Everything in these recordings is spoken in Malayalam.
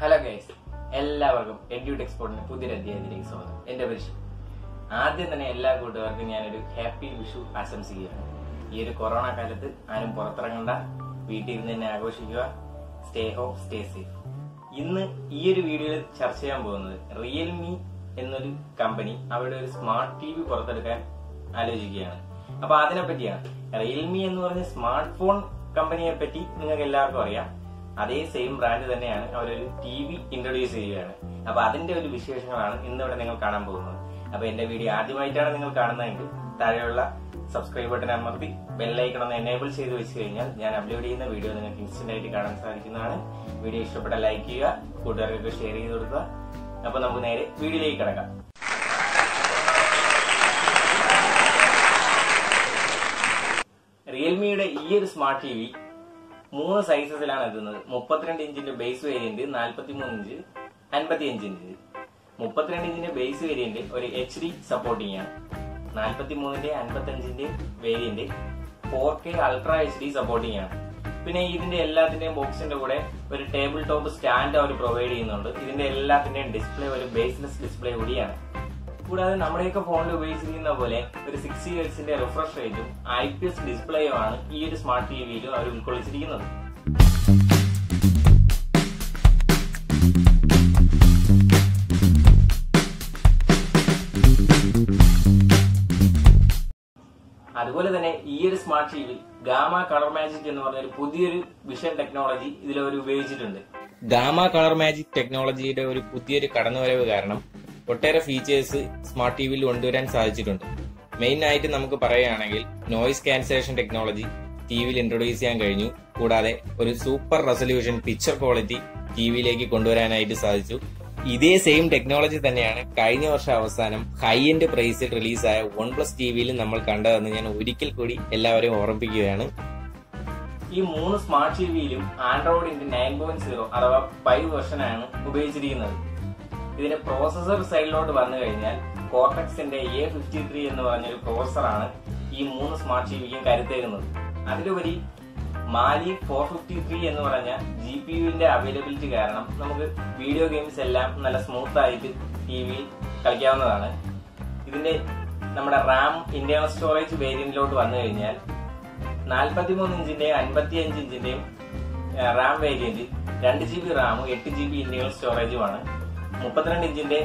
Hello guys, എല്ലാവർക്കും എഡ്യൂ എക്സ്പോർട്ടിന്റെ പുതിയൊരു അധ്യായത്തിലേക്ക് സ്വാഗതം. എന്റെ വിഷു. ആദ്യം തന്നെ എല്ലാ കൂട്ടുകാർക്കും ഞാനൊരു ഹാപ്പി വിഷു ആശംസിക്കുകയാണ്. ഈ ഒരു കൊറോണ കാലത്ത് ആരും പുറത്തിറങ്ങണ്ട, വീട്ടിൽ ഇരുന്ന് തന്നെ ആഘോഷിക്കുക. Stay home, stay safe. ഇന്ന് ഈ ഒരു വീഡിയോയിൽ ചർച്ച ചെയ്യാൻ പോകുന്നത് റിയൽമി എന്നൊരു കമ്പനി അവരുടെ ഒരു സ്മാർട്ട് ടി വി പുറത്തെടുക്കാൻ ആലോചിക്കുകയാണ്. അപ്പൊ അതിനെ പറ്റിയാണ്. റിയൽമി എന്ന് പറഞ്ഞ സ്മാർട്ട് ഫോൺ കമ്പനിയെ പറ്റി നിങ്ങൾക്ക് എല്ലാവർക്കും അറിയാം. അതേ സെയിം ബ്രാൻഡ് തന്നെയാണ് അവരൊരു ടി വി ഇൻട്രൊഡ്യൂസ് ചെയ്യുകയാണ്. അപ്പൊ അതിന്റെ ഒരു വിശേഷങ്ങളാണ് ഇന്നിവിടെ നിങ്ങൾ കാണാൻ പോകുന്നത്. അപ്പൊ എന്റെ വീഡിയോ ആദ്യമായിട്ടാണ് നിങ്ങൾ കാണുന്നതെങ്കിൽ താഴെയുള്ള സബ്സ്ക്രൈബ് ബട്ടൺ അമർത്തി ബെല്ലൈക്കൺ ഒന്ന് എനേബിൾ ചെയ്ത് വെച്ച് കഴിഞ്ഞാൽ ഞാൻ അപ്ലോഡ് ചെയ്യുന്ന വീഡിയോ നിങ്ങൾക്ക് ഇൻസ്റ്റന്റ് ആയിട്ട് കാണാൻ സാധിക്കുന്നതാണ്. വീഡിയോ ഇഷ്ടപ്പെട്ട ലൈക്ക് ചെയ്യുക, കൂട്ടുകാർക്കൊക്കെ ഷെയർ ചെയ്ത് കൊടുക്കുക. അപ്പൊ നമുക്ക് നേരെ വീഡിയോയിലേക്ക് കടക്കാം. റിയൽമിയുടെ ഈ ഒരു സ്മാർട്ട് ടി വി 3 സൈസസിലാണ് എത്തുന്നത്. 32 ഇഞ്ചിന്റെ ബേസ് വേരിയന്റ്, 43 ഇഞ്ച്, 55 ഇഞ്ച്. 32 ഇഞ്ചിന്റെ ബേസ് വേരിയന്റ് ഒരു HD സപ്പോർട്ടിംഗ് ആണ്. 43ന്റെ 55ന്റെ variant 4K ultra HD supporting ആണ്. പിന്നെ ഇതിന്റെ എല്ലാത്തിന്റെയും ബോക്സിന്റെ കൂടെ ഒരു ടേബിൾ ടോപ്പ് സ്റ്റാൻഡ് അവർ പ്രൊവൈഡ് ചെയ്യുന്നുണ്ട്. ഇതിന്റെ എല്ലാത്തിന്റെയും ഡിസ്പ്ലേ ഒരു ബേസ്ലെസ് ഡിസ്പ്ലേ കൂടിയാണ്. കൂടാതെ നമ്മുടെയൊക്കെ ഫോണിൽ ഉപയോഗിച്ചിരിക്കുന്ന പോലെ ഒരു 60 ഹെർട്സിന്റെ റിഫ്രഷ് റേറ്റും IPS ഡിസ്പ്ലേയും ആണ് ഈ ഒരു സ്മാർട്ട് ടി വിയിലും അവർ ഉൾക്കൊള്ളിച്ചിരിക്കുന്നത്. അതുപോലെ തന്നെ ഈ ഒരു smart T V gamma colour magic എന്ന് പറഞ്ഞ ഒരു പുതിയൊരു വിഷൻ ടെക്നോളജി ഇതിൽ അവർ ഉപയോഗിച്ചിട്ടുണ്ട്. ഗാമ കളർ മാജിക് ടെക്നോളജിയുടെ ഒരു പുതിയൊരു കടന്നുവരവ് കാരണം ഒട്ടേറെ ഫീച്ചേഴ്സ് സ്മാർട്ട് ടി വിയിൽ കൊണ്ടുവരാൻ സാധിച്ചിട്ടുണ്ട്. മെയിൻ ആയിട്ട് നമുക്ക് പറയുകയാണെങ്കിൽ നോയിസ് ക്യാൻസലേഷൻ ടെക്നോളജി ടി വിയിൽ ഇൻട്രൊഡ്യൂസ് ചെയ്യാൻ കഴിഞ്ഞു. കൂടാതെ ഒരു super resolution picture quality T വിയിലേക്ക് കൊണ്ടുവരാനായിട്ട് സാധിച്ചു. ഇതേ സെയിം ടെക്നോളജി തന്നെയാണ് കഴിഞ്ഞ വർഷം അവസാനം ഹൈ എൻഡ് പ്രൈസിൽ റിലീസായ OnePlus ടി വിയിൽ നമ്മൾ കണ്ടതെന്ന് ഞാൻ ഒരിക്കൽ കൂടി എല്ലാവരെയും ഓർമ്മിപ്പിക്കുകയാണ്. ഈ 3 സ്മാർട്ട് ടി വിയിലും ആൻഡ്രോയിഡിന്റെ 9.0 അഥവാ 5 വെർഷനാണ് ഉപയോഗിച്ചിരിക്കുന്നത്. ഇതിന്റെ പ്രോസസർ സൈഡിലോട്ട് വന്നു കഴിഞ്ഞാൽ കോർട്ടക്സിന്റെ A53 എന്ന് പറഞ്ഞൊരു പ്രോസസറാണ് ഈ 3 സ്മാർട്ട് ടിവിക്കും കരുത്തേക്കുന്നത്. അതിലുപരി Mali 453 എന്ന് പറഞ്ഞ GPUവിന്റെ അവൈലബിലിറ്റി കാരണം നമുക്ക് വീഡിയോ ഗെയിംസ് എല്ലാം നല്ല സ്മൂത്ത് ആയിട്ട് ടി വിയിൽ കളിക്കാവുന്നതാണ്. ഇതിന്റെ നമ്മുടെ റാം ഇന്റേണൽ സ്റ്റോറേജ് വേരിയന്റിലോട്ട് വന്നു കഴിഞ്ഞാൽ 43 ഇഞ്ചിന്റെയും 55 ഇഞ്ചിന്റെയും റാം വേരിയന്റ് 2 GB റാമും 8 GB ഇന്റേണൽ സ്റ്റോറേജുമാണ്. 32 ഇഞ്ചിന്റെ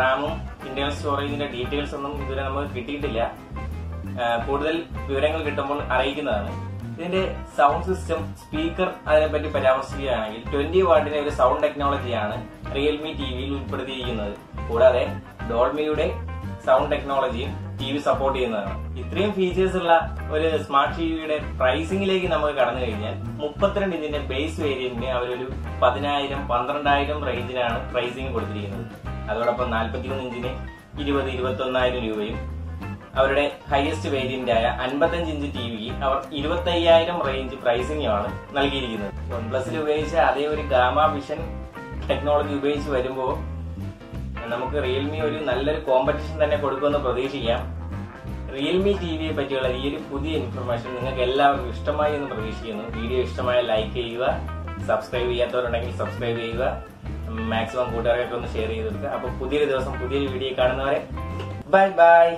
റാമും ഇന്റേണൽ സ്റ്റോറേജിന്റെ ഡീറ്റെയിൽസ് ഒന്നും ഇതുവരെ നമുക്ക് കിട്ടിയിട്ടില്ല. കൂടുതൽ വിവരങ്ങൾ കിട്ടുമ്പോൾ അറിയിക്കുന്നതാണ്. ഇതിന്റെ സൗണ്ട് സിസ്റ്റം, സ്പീക്കർ അതിനെപ്പറ്റി പരാമർശിക്കുകയാണെങ്കിൽ 20 വാട്ടിന്റെ ഒരു സൗണ്ട് ടെക്നോളജിയാണ് റിയൽമി ടി വിയിൽ ഉൾപ്പെടുത്തിയിരിക്കുന്നത്. കൂടാതെ ഡോൾമിയുടെ സൗണ്ട് ടെക്നോളജിയും ടി വി സപ്പോർട്ട് ചെയ്യുന്നതാണ്. ഇത്രയും ഫീച്ചേഴ്സ് ഉള്ള ഒരു സ്മാർട്ട് ടി വിയുടെ പ്രൈസിംഗിലേക്ക് നമുക്ക് കടന്നു കഴിഞ്ഞാൽ 32 ഇഞ്ചിന്റെ ബേസ് വേരിയന്റിന് അവരൊരു 10,000-12,000 റേഞ്ചിനാണ് പ്രൈസിംഗ് കൊടുത്തിരിക്കുന്നത്. അതോടൊപ്പം 41 ഇഞ്ചിന് 20,000-21,000 രൂപയും അവരുടെ ഹയസ്റ്റ് വേരിയന്റായ 55 ഇഞ്ച് ടി വിക്ക് അവർ 25,000 റേഞ്ച് പ്രൈസിംഗുമാണ് നൽകിയിരിക്കുന്നത്. OnePlus ഉപയോഗിച്ച അതേ ഒരു ഗാമ വിഷൻ ടെക്നോളജി ഉപയോഗിച്ച് വരുമ്പോൾ നമുക്ക് റിയൽമി ഒരു നല്ലൊരു കോമ്പറ്റീഷൻ തന്നെ കൊടുക്കുമെന്ന് പ്രതീക്ഷിക്കാം. റിയൽമി ടി വിയെ പറ്റിയുള്ള ഈ ഒരു പുതിയ ഇൻഫർമേഷൻ നിങ്ങൾക്ക് എല്ലാവർക്കും ഇഷ്ടമായി എന്ന് പ്രതീക്ഷിക്കുന്നു. വീഡിയോ ഇഷ്ടമായ ലൈക്ക് ചെയ്യുക, സബ്സ്ക്രൈബ് ചെയ്യാത്തവരുണ്ടെങ്കിൽ സബ്സ്ക്രൈബ് ചെയ്യുക, മാക്സിമം കൂട്ടുകാർക്കൊക്കെ ഒന്ന് ഷെയർ ചെയ്ത് കൊടുക്കുക. അപ്പോൾ പുതിയൊരു ദിവസം പുതിയൊരു വീഡിയോ കാണുന്നവരെ ബൈ ബൈ.